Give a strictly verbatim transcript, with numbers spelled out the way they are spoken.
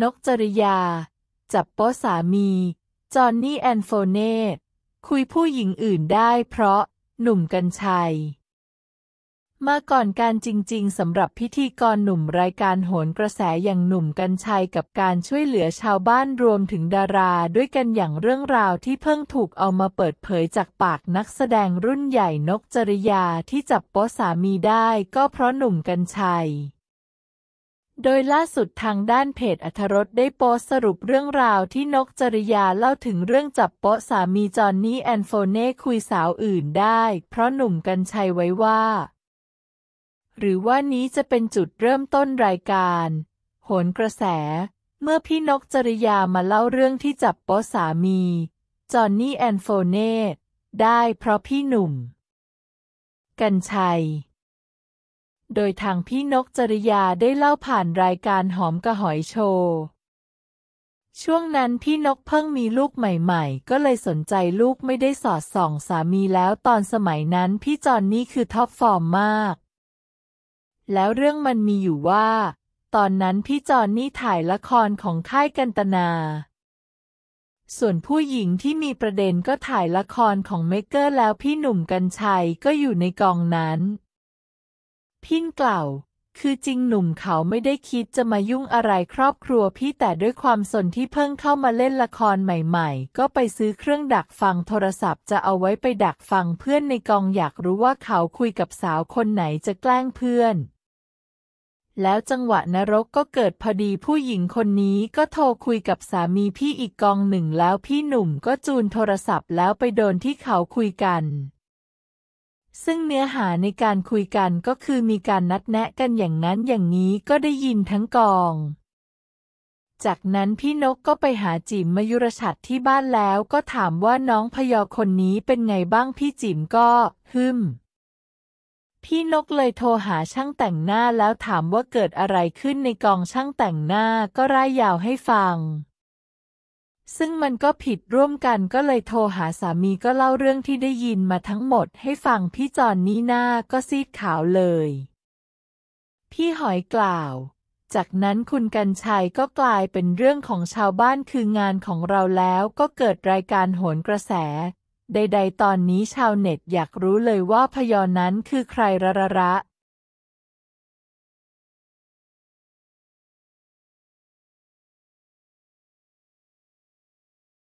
นกจริยาจับโป๊ะสามีจอห์นนี่แอนโฟเน่คุยผู้หญิงอื่นได้เพราะหนุ่มกรรชัยมาก่อนการจริงๆสำหรับพิธีกรหนุ่มรายการโหนกระแสอย่างหนุ่มกรรชัยกับการช่วยเหลือชาวบ้านรวมถึงดาราด้วยกันอย่างเรื่องราวที่เพิ่งถูกเอามาเปิดเผยจากปากนักแสดงรุ่นใหญ่นกจริยาที่จับโป๊ะสามีได้ก็เพราะหนุ่มกรรชัยโดยล่าสุดทางด้านเพจอรรถรสได้โพสต์สรุปเรื่องราวที่นกจริยาเล่าถึงเรื่องจับโป๊ะสามีจอห์นนี่แอนโฟเน่คุยสาวอื่นได้เพราะหนุ่มกรรชัยไว้ว่าหรือว่านี้จะเป็นจุดเริ่มต้นรายการโหนกระแสเมื่อพี่นกจริยามาเล่าเรื่องที่จับโป๊ะสามีจอห์นนี่แอนโฟเน่ได้เพราะพี่หนุ่มกรรชัยโดยทางพี่นกจริยาได้เล่าผ่านรายการหอมกระหอยโชว์ช่วงนั้นพี่นกเพิ่งมีลูกใหม่ๆก็เลยสนใจลูกไม่ได้สอดส่องสามีแล้วตอนสมัยนั้นพี่จอนนี่คือท็อปฟอร์มมากแล้วเรื่องมันมีอยู่ว่าตอนนั้นพี่จอนนี่ถ่ายละครของค่ายกันตนาส่วนผู้หญิงที่มีประเด็นก็ถ่ายละครของเมกเกอร์แล้วพี่หนุ่มกรรชัยก็อยู่ในกองนั้นพินกล่าวคือจริงหนุ่มเขาไม่ได้คิดจะมายุ่งอะไรครอบครัวพี่แต่ด้วยความสนที่เพิ่งเข้ามาเล่นละครใหม่ๆก็ไปซื้อเครื่องดักฟังโทรศัพท์จะเอาไว้ไปดักฟังเพื่อนในกองอยากรู้ว่าเขาคุยกับสาวคนไหนจะแกล้งเพื่อนแล้วจังหวะนรกก็เกิดพอดีผู้หญิงคนนี้ก็โทรคุยกับสามีพี่อีกกองหนึ่งแล้วพี่หนุ่มก็จูนโทรศัพท์แล้วไปโดนที่เขาคุยกันซึ่งเนื้อหาในการคุยกันก็คือมีการนัดแนะกันอย่างนั้นอย่างนี้ก็ได้ยินทั้งกองจากนั้นพี่นกก็ไปหาจิ๋มมยุรชัดที่บ้านแล้วก็ถามว่าน้องพยอคนนี้เป็นไงบ้างพี่จิ๋มก็ฮึมพี่นกเลยโทรหาช่างแต่งหน้าแล้วถามว่าเกิดอะไรขึ้นในกองช่างแต่งหน้าก็ร่ายยาวให้ฟังซึ่งมันก็ผิดร่วมกันก็เลยโทรหาสามีก็เล่าเรื่องที่ได้ยินมาทั้งหมดให้ฟังพี่จอนนี่หน้าก็ซีดขาวเลยพี่หอยกล่าวจากนั้นคุณกรรชัยก็กลายเป็นเรื่องของชาวบ้านคืองานของเราแล้วก็เกิดรายการโหนกระแสใดๆตอนนี้ชาวเน็ตอยากรู้เลยว่าพยอนั้นคือใครระระ